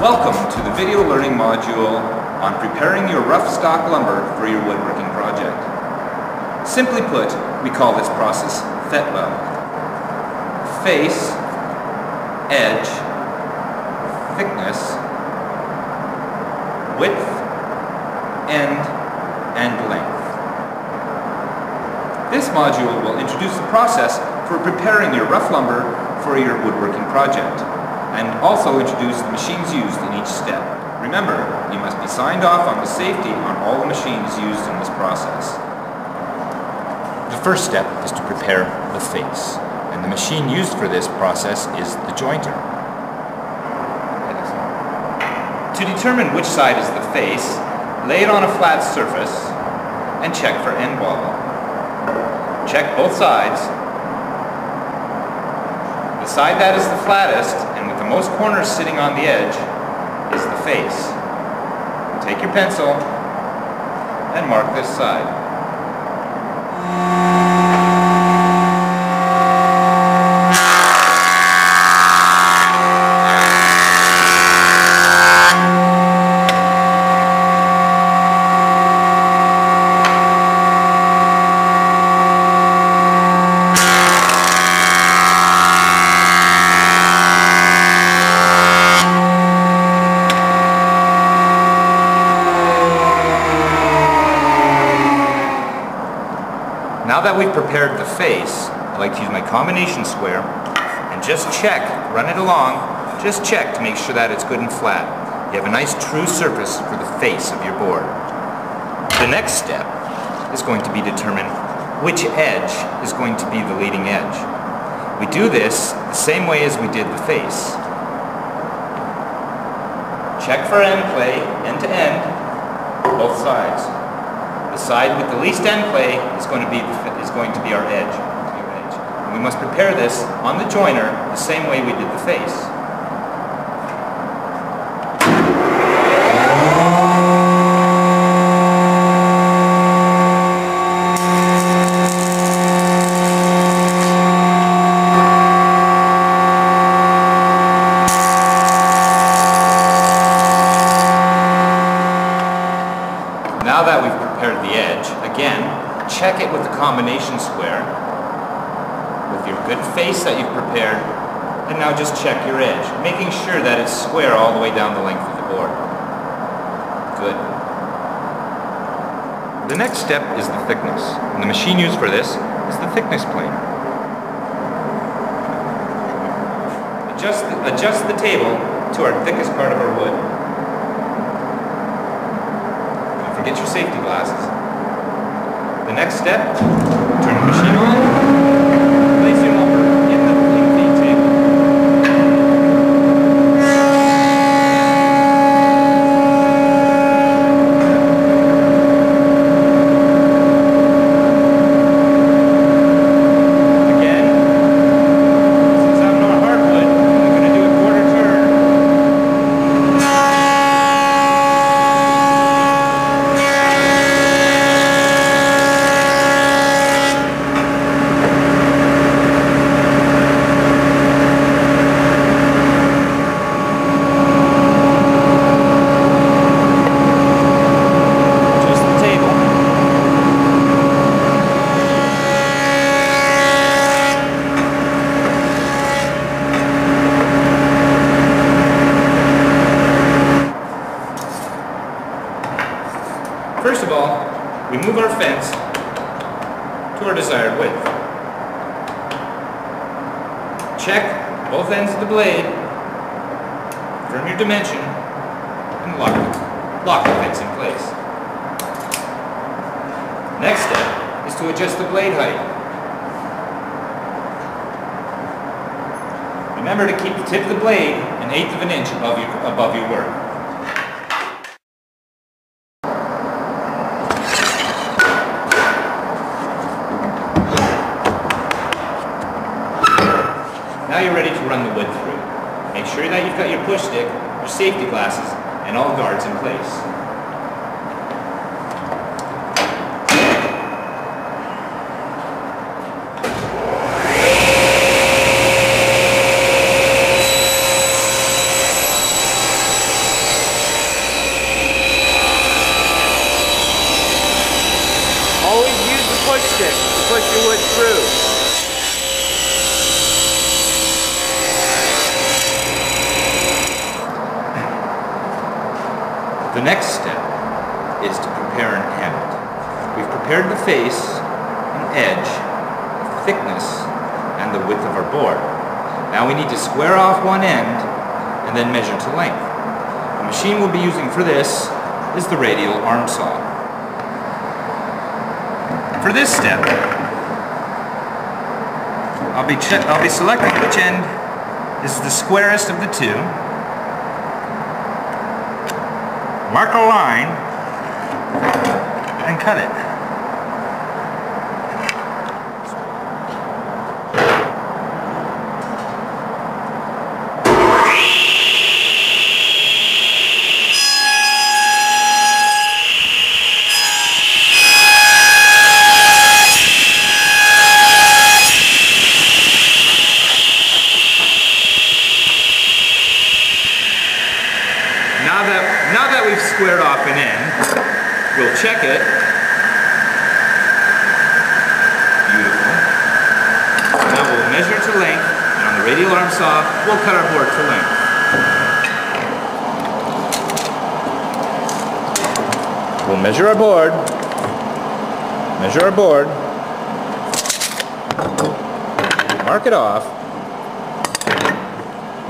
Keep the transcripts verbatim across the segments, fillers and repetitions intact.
Welcome to the video learning module on preparing your rough stock lumber for your woodworking project. Simply put, we call this process Fetwel. Face, edge, thickness, width, end, and length. This module will introduce the process for preparing your rough lumber for your woodworking project, and also introduce the machines used in each step. Remember, you must be signed off on the safety on all the machines used in this process. The first step is to prepare the face, and the machine used for this process is the jointer. To determine which side is the face, lay it on a flat surface and check for end wobble. Check both sides. The side that is the flattest and with the most corners sitting on the edge is the face. Take your pencil and mark this side. Now that we've prepared the face, I like to use my combination square and just check, run it along, just check to make sure that it's good and flat. You have a nice true surface for the face of your board. The next step is going to be determine which edge is going to be the leading edge. We do this the same way as we did the face. Check for end play, end to end, both sides. The side with the least end play is going to be, is going to be our edge. And we must prepare this on the joiner the same way we did the face. Now that we've prepared the edge, again, check it with the combination square with your good face that you've prepared, and now just check your edge, making sure that it's square all the way down the length of the board. Good. The next step is the thickness, and the machine used for this is the thickness plane. Adjust the, adjust the table to our thickest part of our wood. Get your safety glasses. The next step, turn the machine on, place your lumber in the lengthy table. Again, since I'm not hardwood, I'm going to do a quarter turn. First of all, we move our fence to our desired width. Check both ends of the blade, confirm your dimension, and lock, lock the fence in place. Next step is to adjust the blade height. Remember to keep the tip of the blade an eighth of an inch above your, above your work. Now you're ready to run the wood through. Make sure that you've got your push stick, your safety glasses, and all guards in place. stick to push the wood through. The next step is to prepare an end. We've prepared the face, an edge, the thickness, and the width of our board. Now we need to square off one end and then measure to length. The machine we'll be using for this is the radial arm saw. For this step, I'll be, I'll be selecting which end is the squarest of the two. Mark a line and cut it. Now that, now that we've squared off an end, we'll check it. Beautiful. Now we'll measure to length, and on the radial arm saw, we'll cut our board to length. We'll measure our board. Measure our board. Mark it off.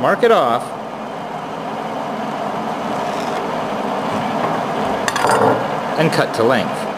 Mark it off. And cut to length.